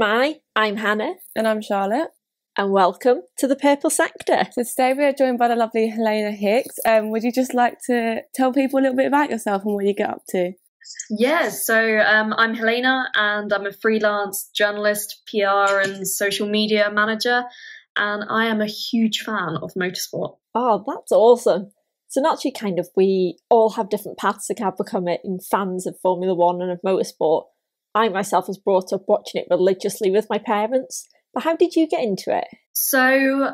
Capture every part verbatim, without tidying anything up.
Mai, I'm Hannah. And I'm Charlotte. And welcome to the Purple Sector. So today we are joined by the lovely Helèna Hicks. Um, would you just like to tell people a little bit about yourself and what you get up to? Yeah, so um, I'm Helèna and I'm a freelance journalist, P R and social media manager, and I am a huge fan of motorsport. Oh, that's awesome. So naturally, kind of, we all have different paths to kind of become it in fans of Formula One and of motorsport. I myself was brought up watching it religiously with my parents, but how did you get into it? So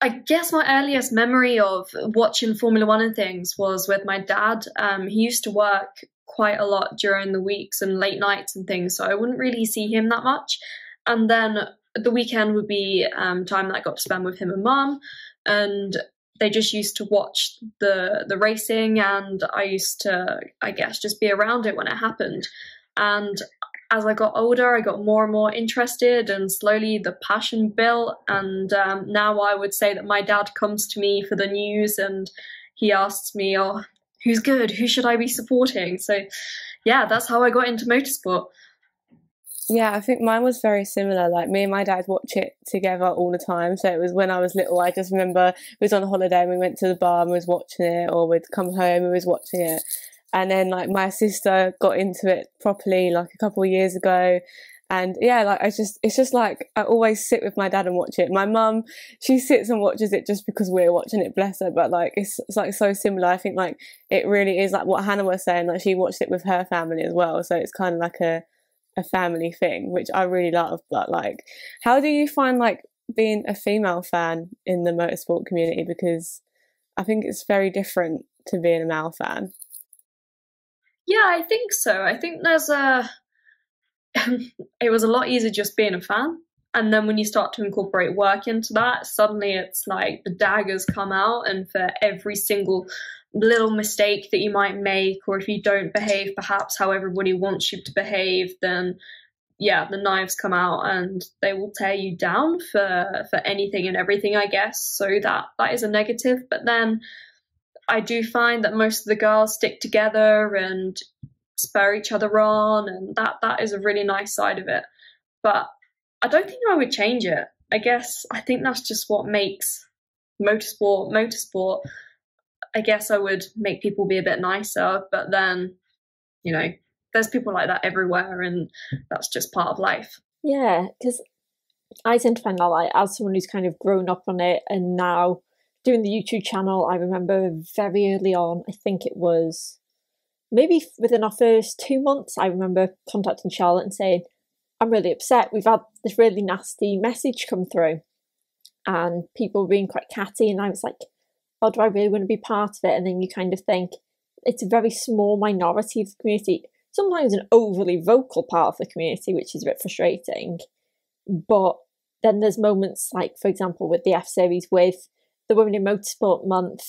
I guess my earliest memory of watching Formula One and things was with my dad. Um, he used to work quite a lot during the weeks and late nights and things, so I wouldn't really see him that much. And then the weekend would be um, time that I got to spend with him and mum, and they just used to watch the the racing, and I used to, I guess, just be around it when it happened. And as I got older, I got more and more interested, and slowly the passion built. And um, now I would say that my dad comes to me for the news and he asks me, oh, who's good? Who should I be supporting? So, yeah, that's how I got into motorsport. Yeah, I think mine was very similar. Like, me and my dad watch it together all the time. So it was when I was little, I just remember we was on holiday and we went to the bar and we was watching it, or we'd come home and we was watching it. And then, like, my sister got into it properly, like, a couple of years ago. And, yeah, like, I just, it's just, like, I always sit with my dad and watch it. My mum, she sits and watches it just because we're watching it, bless her. But, like, it's, it's, like, so similar. I think, like, it really is, like, what Hannah was saying. Like, she watched it with her family as well. So it's kind of like a, a family thing, which I really love. But, like, how do you find, like, being a female fan in the motorsport community? Because I think it's very different to being a male fan. Yeah, I think so. I think there's a, it was a lot easier just being a fan. And then when you start to incorporate work into that, suddenly it's like the daggers come out, and for every single little mistake that you might make, or if you don't behave perhaps how everybody wants you to behave, then yeah, the knives come out and they will tear you down for, for anything and everything, I guess. So that, that is a negative. But then I do find that most of the girls stick together and spur each other on, and that that is a really nice side of it. But I don't think I would change it. I guess I think that's just what makes motorsport motorsport. I guess I would make people be a bit nicer, but then, you know, there's people like that everywhere, and that's just part of life. Yeah, because I tend to find that, like, as someone who's kind of grown up on it and now doing the YouTube channel, I remember very early on, I think it was maybe within our first two months, I remember contacting Charlotte and saying, I'm really upset. We've had this really nasty message come through and people were being quite catty. And I was like, oh, do I really want to be part of it? And then you kind of think it's a very small minority of the community, sometimes an overly vocal part of the community, which is a bit frustrating. But then there's moments like, for example, with the F-Series, with the Women in Motorsport Month,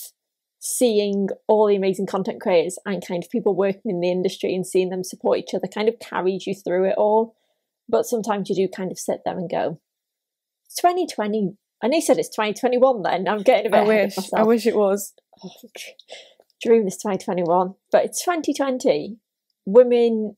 seeing all the amazing content creators and kind of people working in the industry and seeing them support each other kind of carries you through it all. But sometimes you do kind of sit there and go, twenty twenty, I know you said it's twenty twenty-one then, I'm getting a bit I wish, myself. I wish it was. Oh, dream is twenty twenty-one, but it's twenty twenty. Women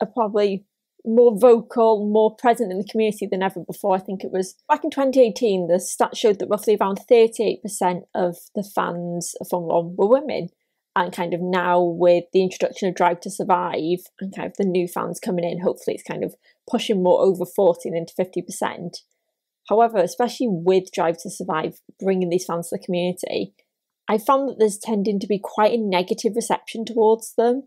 are probably more vocal, more present in the community than ever before. I think it was back in twenty eighteen, the stats showed that roughly around thirty-eight percent of the fans of Formula One were women. And kind of now with the introduction of Drive to Survive and kind of the new fans coming in, hopefully it's kind of pushing more over forty and into fifty percent. However, especially with Drive to Survive, bringing these fans to the community, I found that there's tending to be quite a negative reception towards them.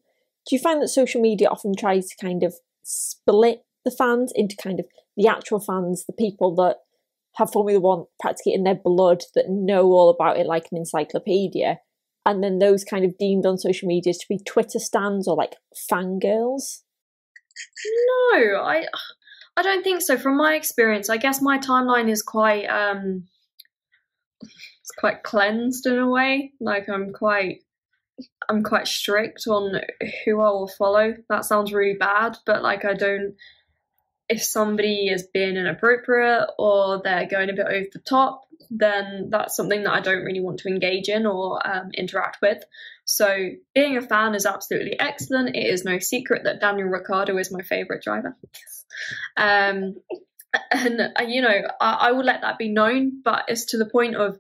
Do you find that social media often tries to kind of split the fans into kind of the actual fans, the people that have Formula One practically in their blood, that know all about it like an encyclopedia, and then those kind of deemed on social media to be Twitter stans or like fangirls? No, I I don't think so. From my experience, I guess my timeline is quite um it's quite cleansed in a way. Like, I'm quite I'm quite strict on who I will follow. That sounds really bad, but like I don't if somebody is being inappropriate or they're going a bit over the top, then that's something that I don't really want to engage in or um, interact with. So being a fan is absolutely excellent. It is no secret that Daniel Ricciardo is my favourite driver. um, and, and, you know, I, I will let that be known, but it's to the point of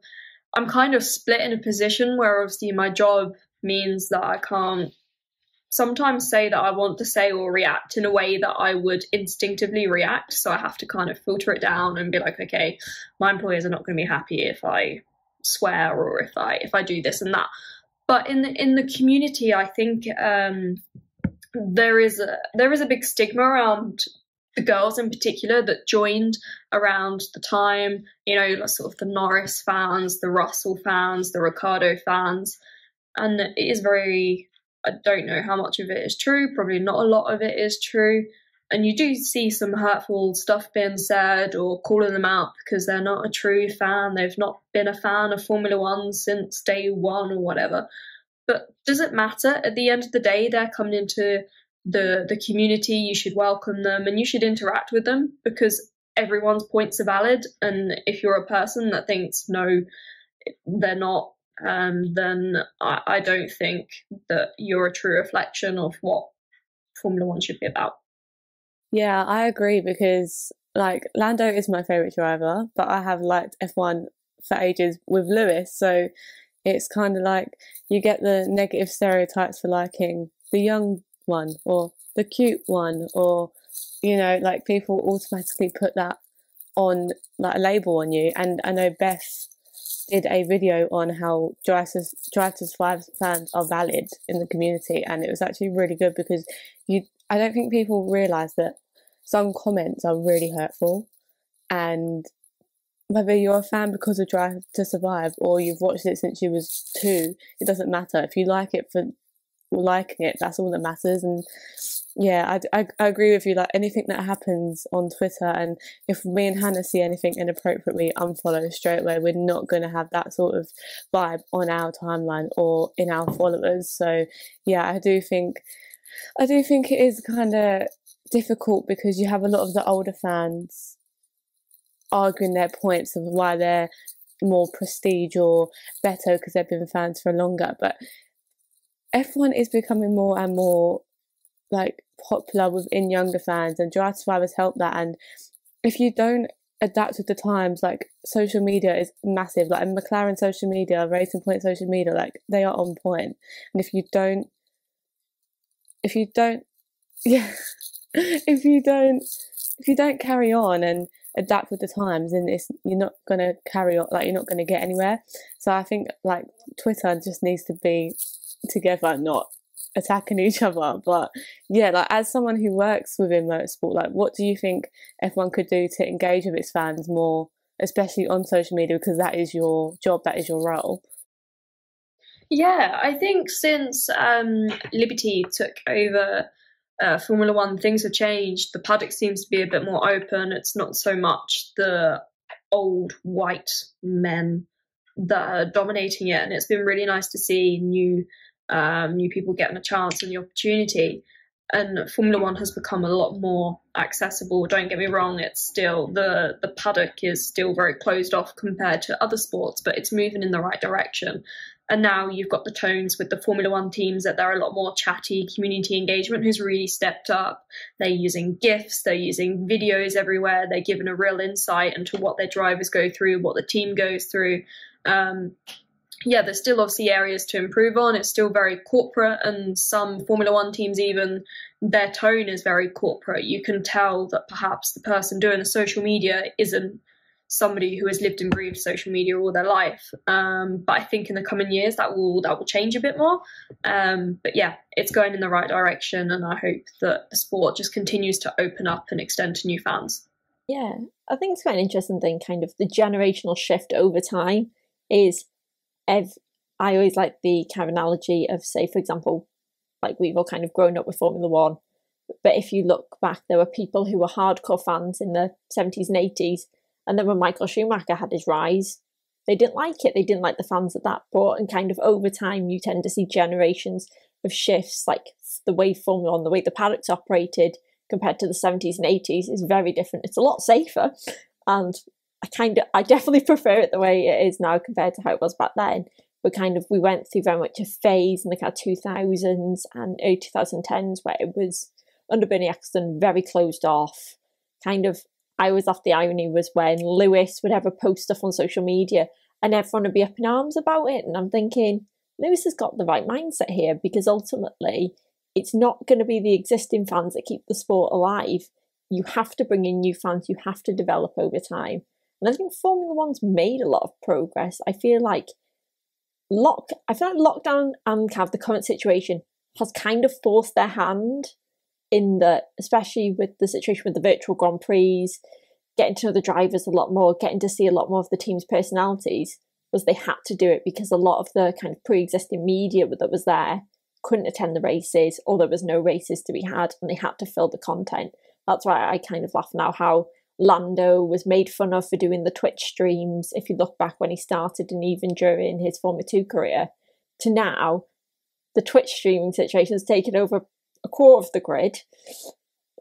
I'm kind of split in a position where obviously my job means that I can't sometimes say that I want to say or react in a way that I would instinctively react. So I have to kind of filter it down and be like, okay, my employers are not going to be happy if I swear or if I if I do this and that. But in the in the community, I think um, there is a there is a big stigma around the girls in particular that joined around the time, you know, sort of the Norris fans, the Russell fans, the Ricciardo fans, and it is very. I don't know how much of it is true, probably not a lot of it is true. And you do see some hurtful stuff being said or calling them out because they're not a true fan. They've not been a fan of Formula One since day one or whatever. But does it matter? At the end of the day, they're coming into the, the community. You should welcome them and you should interact with them because everyone's points are valid. And if you're a person that thinks, no, they're not, Um, then I, I don't think that you're a true reflection of what Formula One should be about. Yeah, I agree because, like, Lando is my favourite driver, but I have liked F one for ages with Lewis, so it's kind of like you get the negative stereotypes for liking the young one or the cute one or, you know, like people automatically put that on, like, a label on you. And I know Beth did a video on how Drive to, Drive to Survive fans are valid in the community, and it was actually really good because you I don't think people realise that some comments are really hurtful, and whether you're a fan because of Drive to Survive or you've watched it since you was two, it doesn't matter. If you like it for liking it, that's all that matters. And yeah, I, I, I agree with you. Like, anything that happens on Twitter, and if me and Hannah see anything inappropriate, we unfollow straight away. We're not going to have that sort of vibe on our timeline or in our followers. So yeah, I do think I do think it is kind of difficult because you have a lot of the older fans arguing their points of why they're more prestige or better because they've been fans for longer. But F one is becoming more and more like popular within younger fans, and Drive to Survive has helped that. And if you don't adapt with the times, like, social media is massive, like McLaren social media, Racing Point social media, like, they are on point. And if you don't if you don't yeah if you don't if you don't carry on and adapt with the times, and it's you're not going to carry on, like, you're not going to get anywhere. So I think, like, Twitter just needs to be together, not attacking each other. But yeah, like, as someone who works within motorsport, like, what do you think F one could do to engage with its fans more, especially on social media, because that is your job, that is your role? Yeah, I think since um, Liberty took over uh, Formula One, things have changed. The paddock seems to be a bit more open. It's not so much the old white men that are dominating it, and it's been really nice to see new Um, new people getting a chance and the opportunity. And Formula One has become a lot more accessible. Don't get me wrong, it's still the the paddock is still very closed off compared to other sports, but it's moving in the right direction. And now you've got the tones with the Formula One teams that they're a lot more chatty. Community engagement has really stepped up. They're using GIFs, they're using videos everywhere. They're giving a real insight into what their drivers go through, what the team goes through. Um, Yeah, there's still obviously areas to improve on. It's still very corporate, and some Formula One teams, even their tone is very corporate. You can tell that perhaps the person doing the social media isn't somebody who has lived and breathed social media all their life. Um, but I think in the coming years that will that will change a bit more. Um, but yeah, it's going in the right direction, and I hope that the sport just continues to open up and extend to new fans. Yeah, I think it's quite an interesting thing, kind of the generational shift over time is. Ev, I always like the kind of analogy of, say, for example, like, we've all kind of grown up with Formula One, but if you look back, there were people who were hardcore fans in the seventies and eighties, and then when Michael Schumacher had his rise, they didn't like it, they didn't like the fans that that brought, and kind of over time you tend to see generations of shifts, like the way Formula One, the way the paddocks operated, compared to the seventies and eighties is very different. It's a lot safer, and I kind of, I definitely prefer it the way it is now compared to how it was back then. We kind of, we went through very much a phase in the kind of two thousands and early twenty tens where it was, under Bernie Ecclestone, very closed off. Kind of, I always laughed, the irony was when Lewis would ever post stuff on social media and everyone would be up in arms about it. And I'm thinking, Lewis has got the right mindset here, because ultimately it's not going to be the existing fans that keep the sport alive. You have to bring in new fans. You have to develop over time. And I think Formula One's made a lot of progress. I feel like lock, I feel like lockdown and kind of the current situation has kind of forced their hand in the, especially with the situation with the virtual Grand Prix, getting to know the drivers a lot more, getting to see a lot more of the team's personalities, was they had to do it because a lot of the kind of pre-existing media that was there couldn't attend the races, or there was no races to be had, and they had to fill the content. That's why I kind of laugh now how Lando was made fun of for doing the Twitch streams, if you look back when he started and even during his Formula two career, to now the Twitch streaming situation has taken over a quarter of the grid.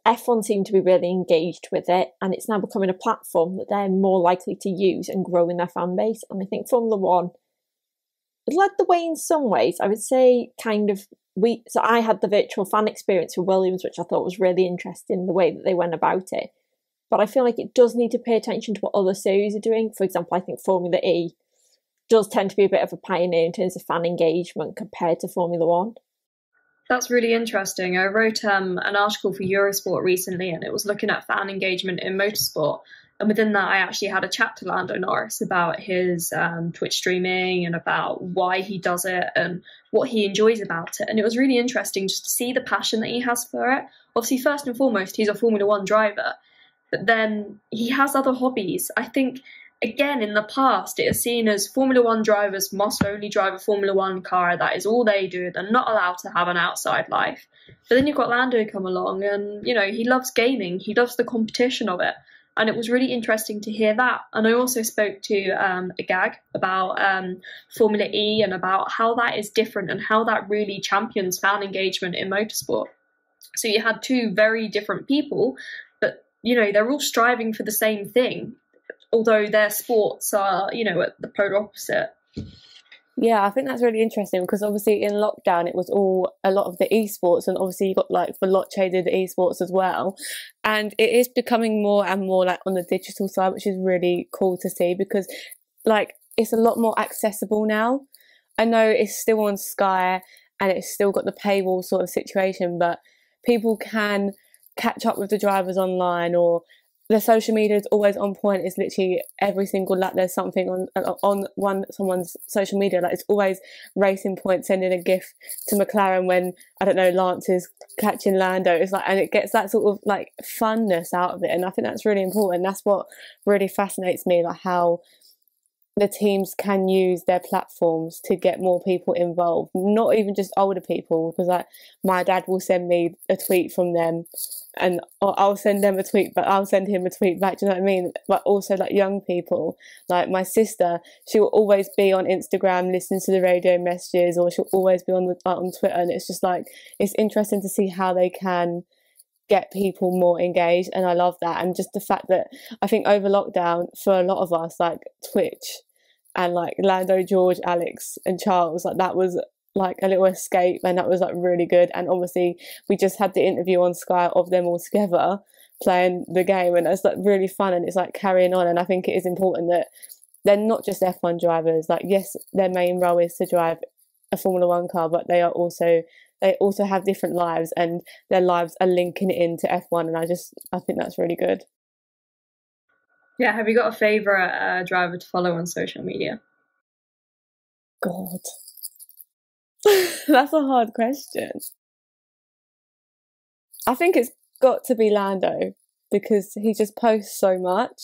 F one seemed to be really engaged with it, and it's now becoming a platform that they're more likely to use and grow in their fan base. And I think Formula One led the way in some ways. I would say kind of we so I had the virtual fan experience with Williams, which I thought was really interesting, the way that they went about it. But I feel like it does need to pay attention to what other series are doing. For example, I think Formula E does tend to be a bit of a pioneer in terms of fan engagement compared to Formula One. That's really interesting. I wrote um, an article for Eurosport recently, and it was looking at fan engagement in motorsport. And within that, I actually had a chat to Lando Norris about his um, Twitch streaming and about why he does it and what he enjoys about it. And it was really interesting just to see the passion that he has for it. Obviously, first and foremost, he's a Formula One driver, but then he has other hobbies. I think, again, in the past, it is seen as Formula One drivers must only drive a Formula One car. That is all they do. They're not allowed to have an outside life. But then you've got Lando come along and, you know, he loves gaming. He loves the competition of it. And it was really interesting to hear that. And I also spoke to um, Agag about um, Formula E and about how that is different and how that really champions fan engagement in motorsport. So you had two very different people, but, you know, they're all striving for the same thing, although their sports are, you know, at the polar opposite. Yeah, I think that's really interesting, because obviously in lockdown it was all a lot of the esports, and obviously you got like Veloce did the esports as well, and it is becoming more and more like on the digital side, which is really cool to see, because like it's a lot more accessible now. I know it's still on Sky and it's still got the paywall sort of situation, but people can catch up with the drivers online, or the social media is always on point. It's literally every single lap there's something on on one someone's social media. Like it's always Racing Point sending a gif to McLaren when, I don't know, Lance is catching Lando. It's like, and it gets that sort of like funness out of it, and I think that's really important. That's what really fascinates me, like how the teams can use their platforms to get more people involved, not even just older people, because like my dad will send me a tweet from them and I'll send them a tweet, but I'll send him a tweet back, do you know what I mean? But also like young people, like my sister, she will always be on Instagram listening to the radio messages, or she'll always be on the, on Twitter, and it's just like, it's interesting to see how they can get people more engaged, and I love that. And just the fact that I think over lockdown for a lot of us, like Twitch and like Lando, George, Alex and Charles, like that was like a little escape, and that was like really good. And obviously we just had the interview on Sky of them all together playing the game, and it's like really fun, and it's like carrying on. And I think it is important that they're not just F one drivers, like yes, their main role is to drive a Formula One car, but they are also they also have different lives, and their lives are linking into F one, and I just I think that's really good. Yeah, have you got a favourite uh, driver to follow on social media? God, that's a hard question. I think it's got to be Lando, because he just posts so much,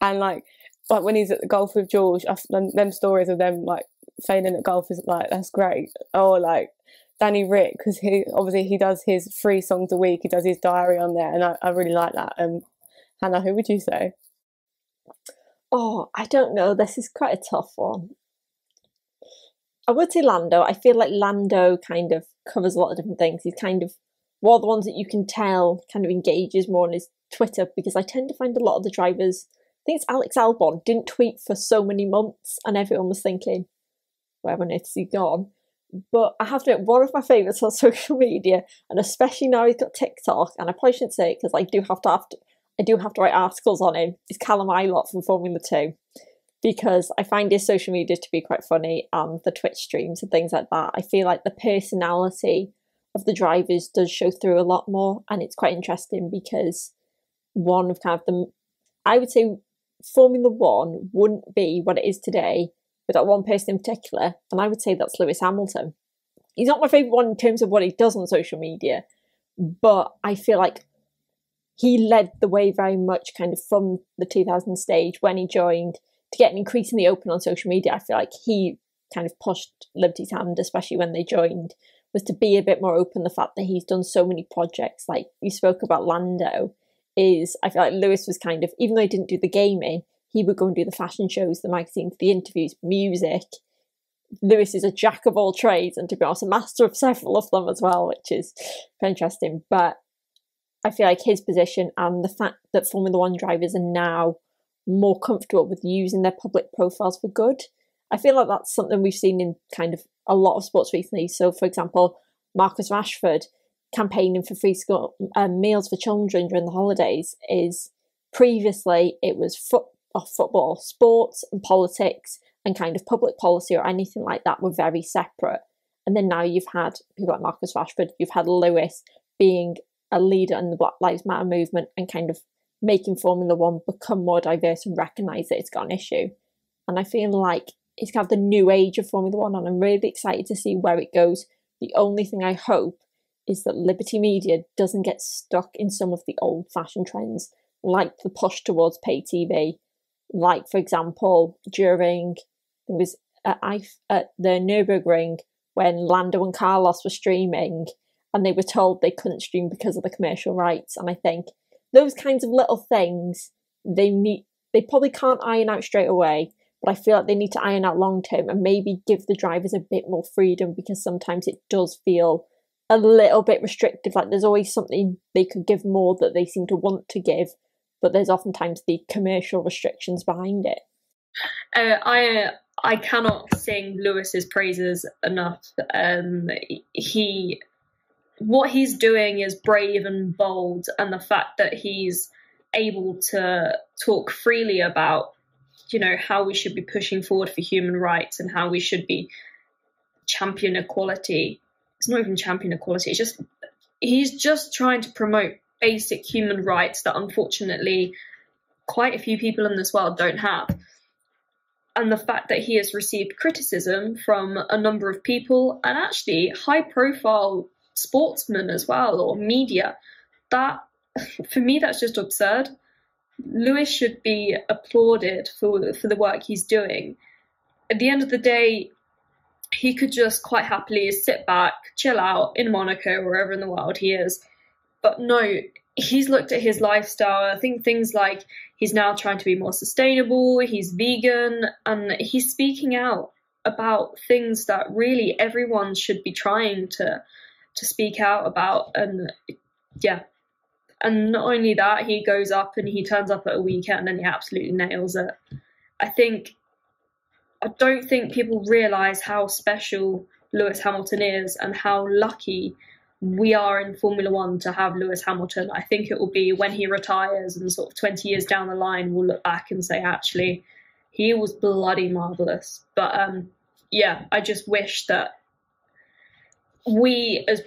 and like like when he's at the golf with George, I, them, them stories of them like failing at golf is like, that's great. Or like Danny Rick, because he obviously he does his three songs a week, he does his diary on there, and I, I really like that. Um, Hannah, who would you say? Oh, I don't know, this is quite a tough one. I would say Lando. I feel like Lando kind of covers a lot of different things. He's kind of one of the ones that you can tell kind of engages more on is Twitter, because I tend to find a lot of the drivers, I think it's Alex Albon, didn't tweet for so many months and everyone was thinking, where on earth has he gone? But I have to admit, one of my favourites on social media, and especially now he's got TikTok, and I probably shouldn't say it because I do have to have to, I do have to write articles on him, is Callum Ilott from Formula two, because I find his social media to be quite funny, and the Twitch streams and things like that. I feel like the personality of the drivers does show through a lot more, and it's quite interesting because one of kind of the, I would say Formula One wouldn't be what it is today without one person in particular, and I would say that's Lewis Hamilton. He's not my favourite one in terms of what he does on social media, but I feel like he led the way very much kind of from the two thousand stage when he joined to get an increase in the open on social media. I feel like he kind of pushed Liberty's hand, especially when they joined, was to be a bit more open. The fact that he's done so many projects, like you spoke about Lando, is I feel like Lewis was kind of, even though he didn't do the gaming, he would go and do the fashion shows, the magazines, the interviews, music. Lewis is a jack of all trades, and to be honest, a master of several of them as well, which is quite interesting. But I feel like his position and the fact that Formula One drivers are now more comfortable with using their public profiles for good, I feel like that's something we've seen in kind of a lot of sports recently. So, for example, Marcus Rashford campaigning for free school um, meals for children during the holidays is, previously it was football, Of football, sports and politics and kind of public policy or anything like that were very separate. And then now you've had people like Marcus Rashford, you've had Lewis being a leader in the Black Lives Matter movement and kind of making Formula One become more diverse and recognise that it's got an issue. And I feel like it's kind of the new age of Formula One, and I'm really excited to see where it goes. The only thing I hope is that Liberty Media doesn't get stuck in some of the old-fashioned trends, like the push towards pay T V. Like, for example, during it was at, at the Nürburgring when Lando and Carlos were streaming, and they were told they couldn't stream because of the commercial rights. And I think those kinds of little things, they need, they probably can't iron out straight away, but I feel like they need to iron out long term and maybe give the drivers a bit more freedom, because sometimes it does feel a little bit restrictive. Like there's always something they could give more that they seem to want to give, but there's oftentimes the commercial restrictions behind it. Uh, I I cannot sing Lewis's praises enough. Um, he, what he's doing is brave and bold, and the fact that he's able to talk freely about, you know, how we should be pushing forward for human rights and how we should be champion equality. It's not even champion equality. It's just he's just trying to promote basic human rights that unfortunately quite a few people in this world don't have. And the fact that he has received criticism from a number of people, and actually high profile sportsmen as well, or media, that for me that's just absurd. Lewis should be applauded for for the work he's doing. At the end of the day, he could just quite happily sit back, chill out in Monaco, wherever in the world he is. But no, he's looked at his lifestyle. I think things like he's now trying to be more sustainable, he's vegan, and he's speaking out about things that really everyone should be trying to to speak out about. And yeah, and not only that, he goes up and he turns up at a weekend and he absolutely nails it. I think, I don't think people realise how special Lewis Hamilton is and how lucky we are in Formula One to have Lewis Hamilton. I think it will be when he retires and sort of twenty years down the line, we'll look back and say, actually, he was bloody marvellous. But um, yeah, I just wish that we as,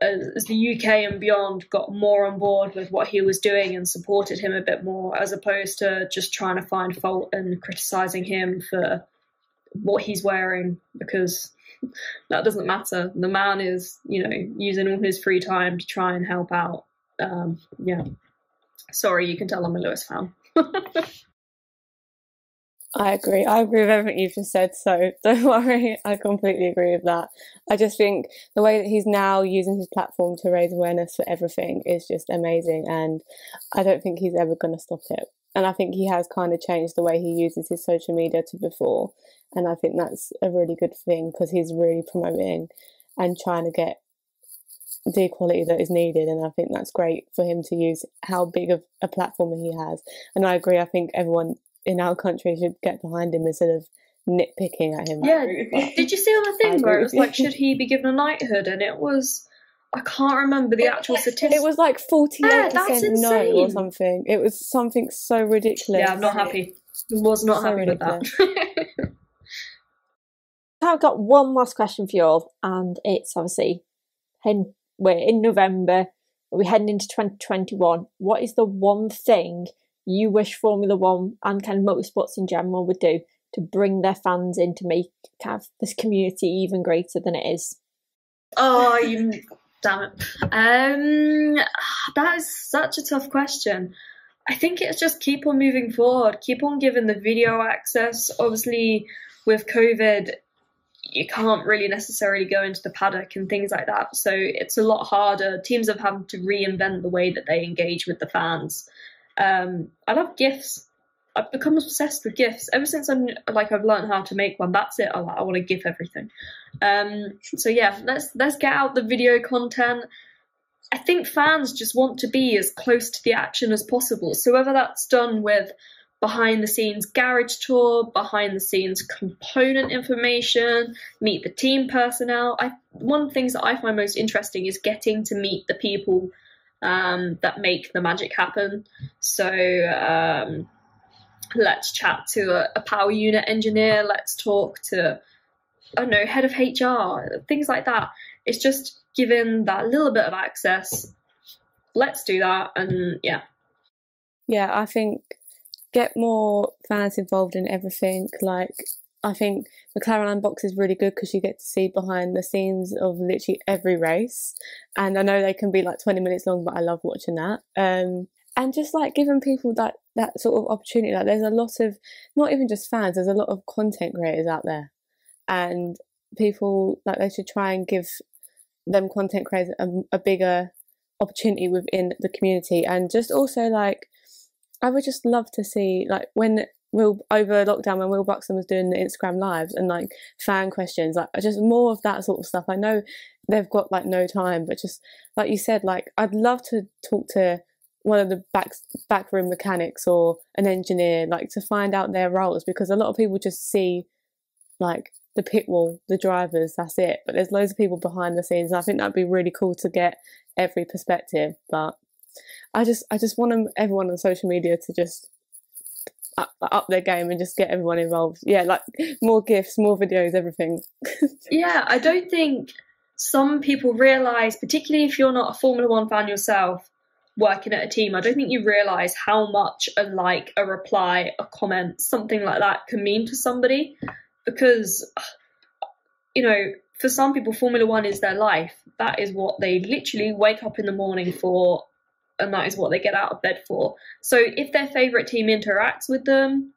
as the U K and beyond got more on board with what he was doing and supported him a bit more, as opposed to just trying to find fault and criticising him for what he's wearing, because that doesn't matter. The man is, you know, using all his free time to try and help out. Um, yeah. Sorry, you can tell I'm a Lewis fan. I agree. I agree with everything you've just said, so don't worry. I completely agree with that. I just think the way that he's now using his platform to raise awareness for everything is just amazing, and I don't think he's ever going to stop it. And I think he has kind of changed the way he uses his social media to before. And I think that's a really good thing, because he's really promoting and trying to get the equality that is needed, and I think that's great for him to use how big of a platform he has. And I agree, I think everyone in our country should get behind him instead of nitpicking at him. Yeah, but did you see on the thing where it was like, should he be given a knighthood? And it was, I can't remember the actual statistic. It was like forty-eight percent yeah, no or something. It was something so ridiculous. Yeah, I'm not happy. I was not so happy ridiculous. with that. I've got one last question for you all, and it's obviously, in, we're in November, we're heading into twenty twenty-one. What is the one thing you wish Formula One and kind of motorsports in general would do to bring their fans in, to make kind of this community even greater than it is? Oh, you damn it. Um, that is such a tough question. I think it's just keep on moving forward, keep on giving the video access. Obviously, with COVID, you can't really necessarily go into the paddock and things like that, so it's a lot harder. Teams have had to reinvent the way that they engage with the fans. Um, I love gifts. I've become obsessed with gifts ever since I'm like I've learned how to make one. That's it. I, I want to gift everything. Um, so yeah, let's let's get out the video content. I think fans just want to be as close to the action as possible. So whether that's done with behind the scenes garage tour, behind the scenes component information, meet the team personnel. I, one of the things that I find most interesting is getting to meet the people um, that make the magic happen. So um, let's chat to a, a power unit engineer. Let's talk to, I don't know, head of H R, things like that. It's just given that little bit of access. Let's do that. And yeah. Yeah, I think get more fans involved in everything. Like, I think McLaren Unbox is really good because you get to see behind the scenes of literally every race. And I know they can be like twenty minutes long, but I love watching that. Um, and just like giving people that, that sort of opportunity. Like, there's a lot of, not even just fans, there's a lot of content creators out there. And people, like, they should try and give them content creators a, a bigger opportunity within the community. And just also, like, I would just love to see, like, when Will, over lockdown, when Will Buxton was doing the Instagram lives and like fan questions, like just more of that sort of stuff. I know they've got like no time, but just like you said, like I'd love to talk to one of the back backroom mechanics or an engineer, like to find out their roles, because a lot of people just see like the pit wall, the drivers, that's it. But there's loads of people behind the scenes, and I think that'd be really cool to get every perspective. But I just I just want everyone on social media to just up, up their game and just get everyone involved. Yeah, like more gifts, more videos, everything. Yeah, I don't think some people realise, particularly if you're not a Formula One fan yourself, working at a team, I don't think you realise how much a like, a reply, a comment, something like that can mean to somebody. Because, you know, for some people, Formula One is their life. That is what they literally wake up in the morning for, and that is what they get out of bed for. So if their favourite team interacts with them,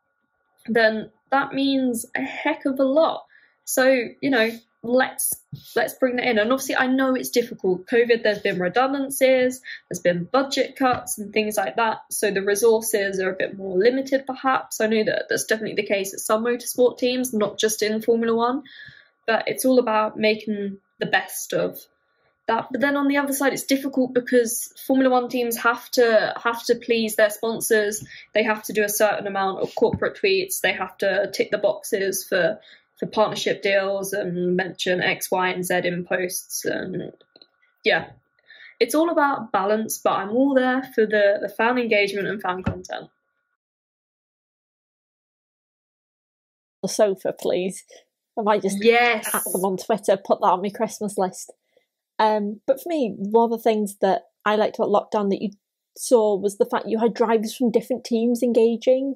then that means a heck of a lot. So, you know, let's let's bring that in. And obviously, I know it's difficult. COVID, there's been redundancies, there's been budget cuts and things like that. So the resources are a bit more limited, perhaps. I know that that's definitely the case at some motorsport teams, not just in Formula One. But it's all about making the best of that. But then on the other side, it's difficult because Formula One teams have to have to please their sponsors. They have to do a certain amount of corporate tweets. They have to tick the boxes for for partnership deals and mention X, Y, and Z in posts. And yeah, it's all about balance. But I'm all there for the the fan engagement and fan content. The sofa, please. I might just yes. at them on Twitter. Put that on my Christmas list. Um, but for me, one of the things that I liked about lockdown that you saw was the fact you had drivers from different teams engaging.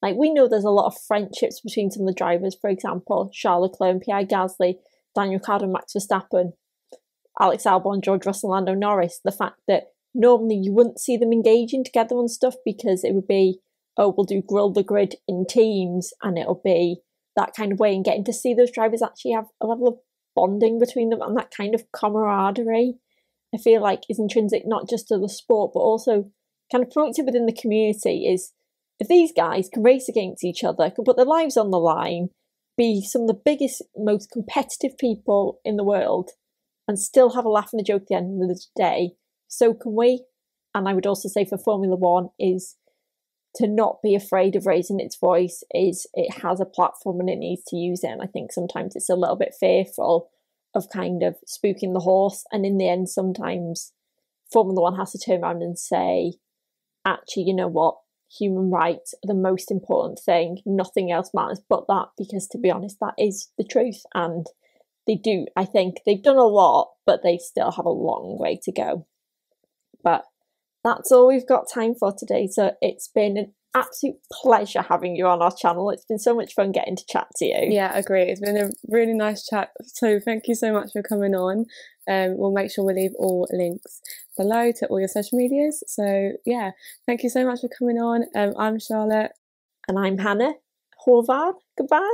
Like, we know there's a lot of friendships between some of the drivers, for example, Charles Leclerc and Pierre Gasly, Daniel Ricciardo and Max Verstappen, Alex Albon, George Russell, Lando Norris. The fact that normally you wouldn't see them engaging together on stuff, because it would be, oh, we'll do grill the grid in teams, and it'll be that kind of way. And getting to see those drivers actually have a level of bonding between them, and that kind of camaraderie, I feel like, is intrinsic not just to the sport, but also kind of promoted within the community. Is if these guys can race against each other, can put their lives on the line, be some of the biggest, most competitive people in the world, and still have a laugh and a joke at the end of the day. So can we. And I would also say for Formula One is to not be afraid of raising its voice. Is it has a platform and it needs to use it. And I think sometimes it's a little bit fearful of kind of spooking the horse. And in the end, sometimes Formula One has to turn around and say, actually, you know what? Human rights are the most important thing. Nothing else matters but that, because to be honest, that is the truth. And they do, I think they've done a lot, but they still have a long way to go. But that's all we've got time for today. So it's been an absolute pleasure having you on our channel. It's been so much fun getting to chat to you. Yeah, agree. It's been a really nice chat. So thank you so much for coming on. Um, we'll make sure we leave all links below to all your social medias. So yeah, thank you so much for coming on. Um, I'm Charlotte. And I'm Hannah Horvath. Goodbye.